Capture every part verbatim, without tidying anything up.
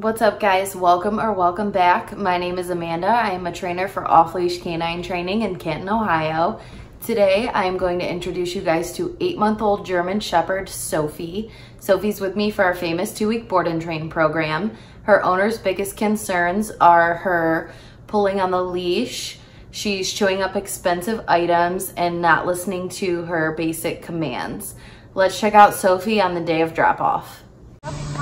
What's up, guys? Welcome or welcome back. My name is Amanda. I am a trainer for off-leash canine training in Canton, Ohio. Today, I am going to introduce you guys to eight-month-old German Shepherd Sophie. Sophie's with me for our famous two-week board and train program. Her owner's biggest concerns are her pulling on the leash, she's chewing up expensive items, and not listening to her basic commands. Let's check out Sophie on the day of drop-off. Sophie,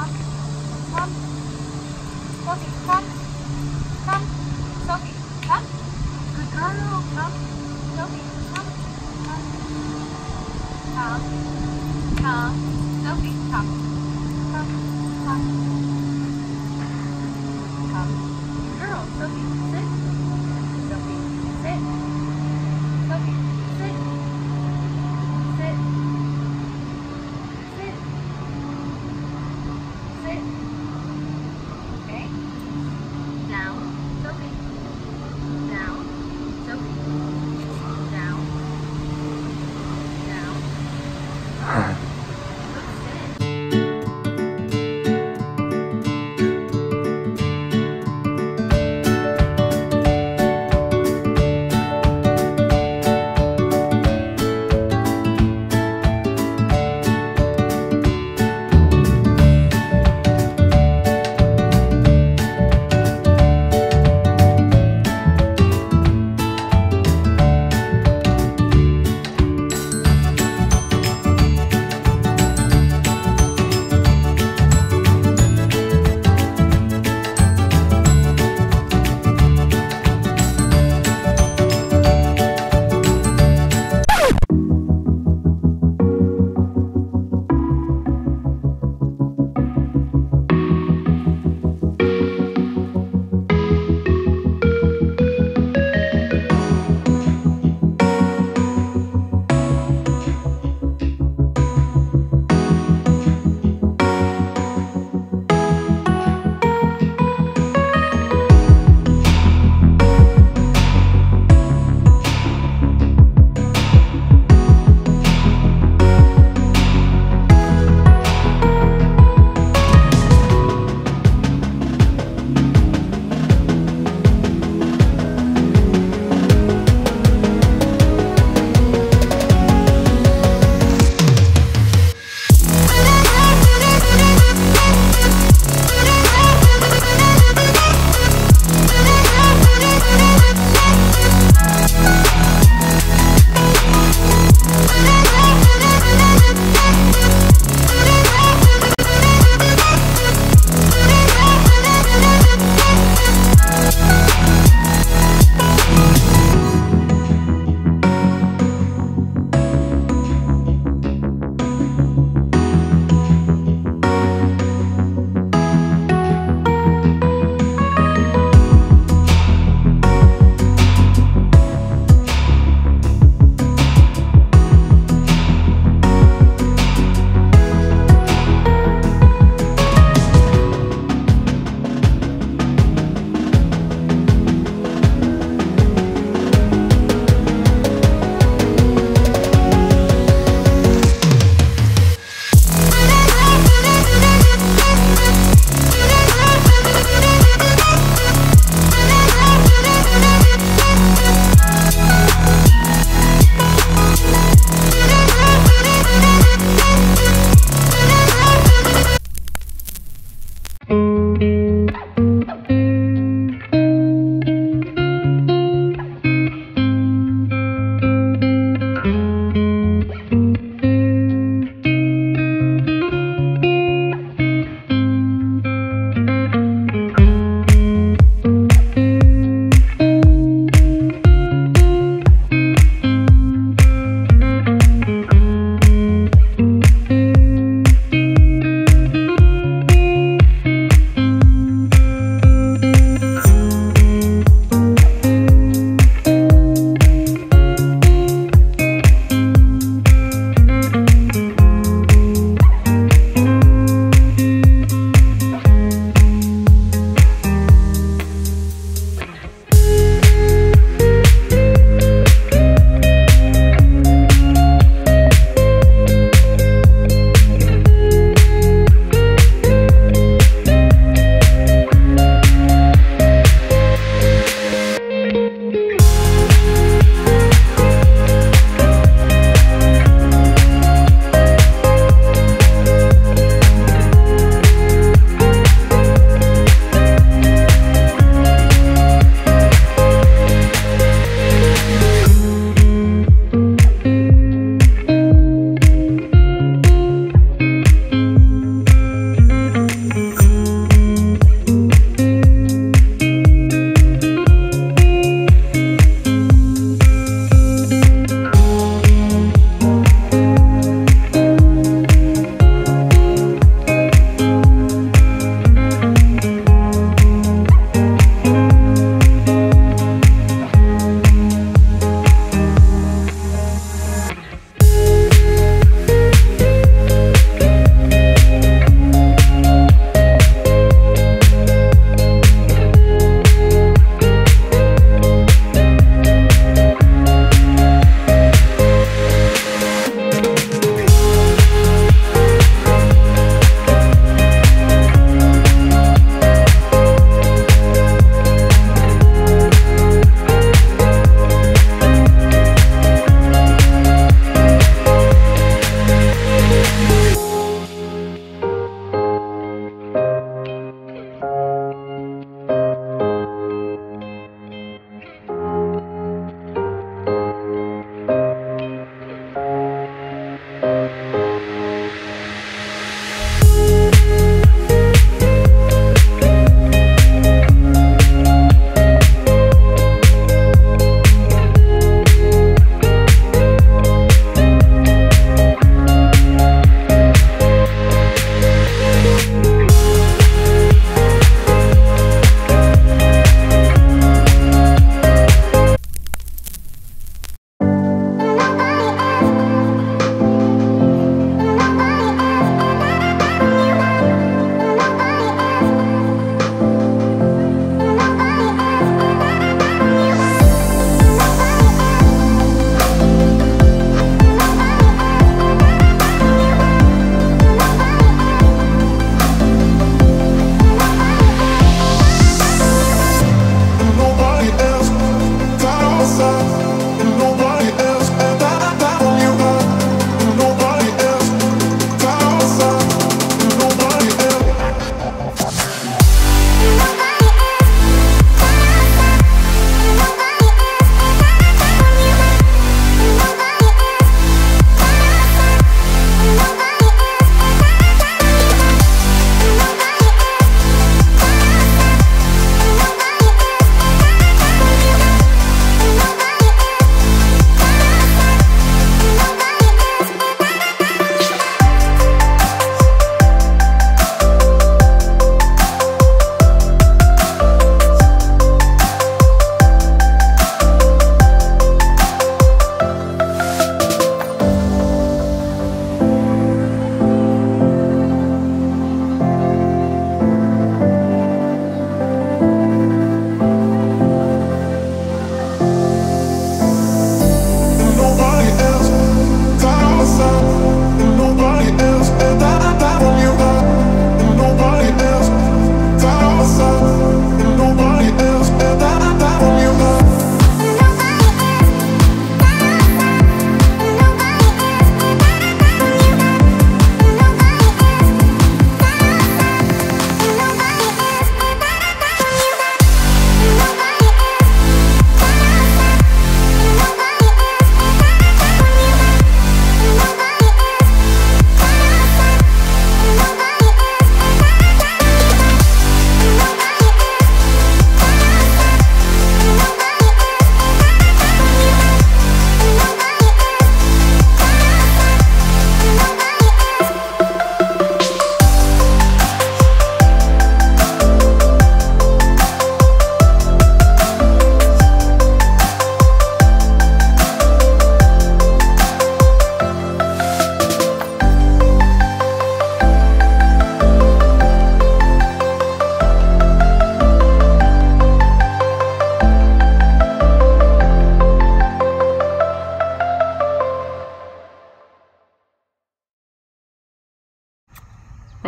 come, come, Sophie, come, good girl, come, Sophie, come, come, come, come, Sophie, come, come, come, come, good girl, Sophie, sit, Sophie, sit, Sophie, sit, sit, sit, sit, sit.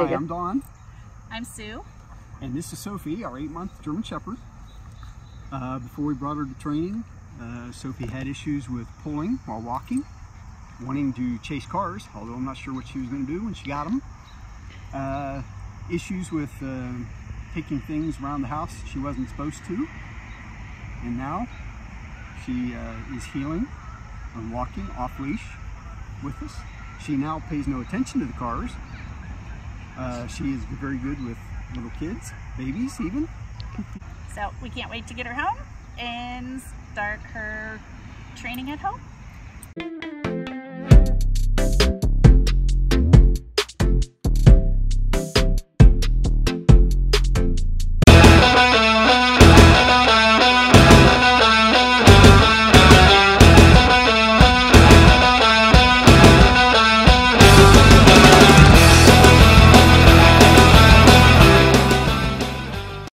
Hi, I'm Dawn. I'm Sue. And this is Sophie, our eight-month German Shepherd. Uh, before we brought her to training, uh, Sophie had issues with pulling while walking, wanting to chase cars, although I'm not sure what she was going to do when she got them. Uh, issues with uh, taking things around the house she wasn't supposed to. And now she uh, is healing and walking off-leash with us. She now pays no attention to the cars. Uh, she is very good with little kids, babies even. So we can't wait to get her home and start her training at home.